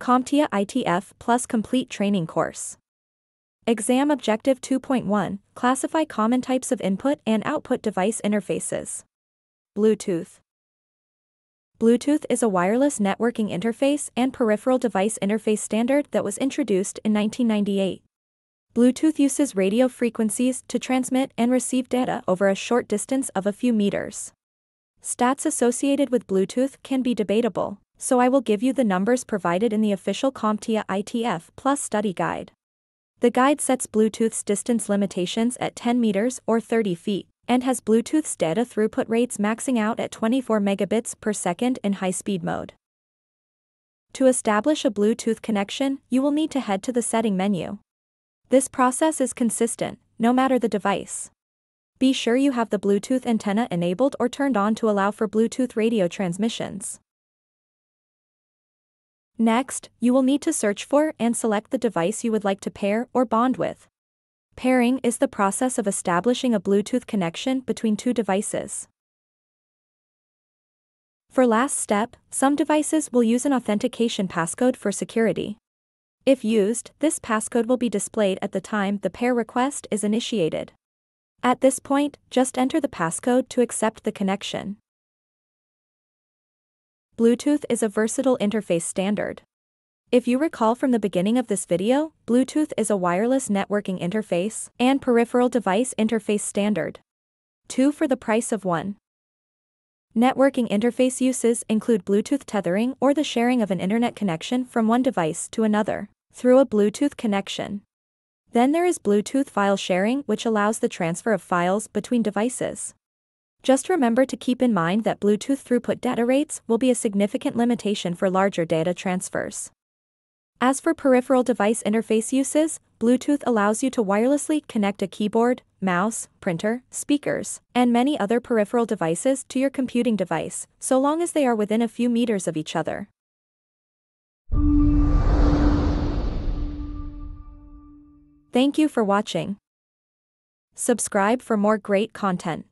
CompTIA ITF Plus Complete Training Course. Exam Objective 2.1, Classify Common Types of Input and Output Device Interfaces. Bluetooth. Bluetooth is a wireless networking interface and peripheral device interface standard that was introduced in 1998. Bluetooth uses radio frequencies to transmit and receive data over a short distance of a few meters. Stats associated with Bluetooth can be debatable, so I will give you the numbers provided in the official CompTIA ITF Plus study guide. The guide sets Bluetooth's distance limitations at 10 meters or 30 feet, and has Bluetooth's data throughput rates maxing out at 24 megabits per second in high-speed mode. To establish a Bluetooth connection, you will need to head to the setting menu. This process is consistent, no matter the device. Be sure you have the Bluetooth antenna enabled or turned on to allow for Bluetooth radio transmissions. Next, you will need to search for and select the device you would like to pair or bond with. Pairing is the process of establishing a Bluetooth connection between two devices. For last step, some devices will use an authentication passcode for security. If used, this passcode will be displayed at the time the pair request is initiated. At this point, just enter the passcode to accept the connection. Bluetooth is a versatile interface standard. If you recall from the beginning of this video, Bluetooth is a wireless networking interface and peripheral device interface standard. Two for the price of one. Networking interface uses include Bluetooth tethering or the sharing of an internet connection from one device to another through a Bluetooth connection. Then there is Bluetooth file sharing, which allows the transfer of files between devices. Just remember to keep in mind that Bluetooth throughput data rates will be a significant limitation for larger data transfers. As for peripheral device interface uses, Bluetooth allows you to wirelessly connect a keyboard, mouse, printer, speakers, and many other peripheral devices to your computing device, so long as they are within a few meters of each other. Thank you for watching. Subscribe for more great content.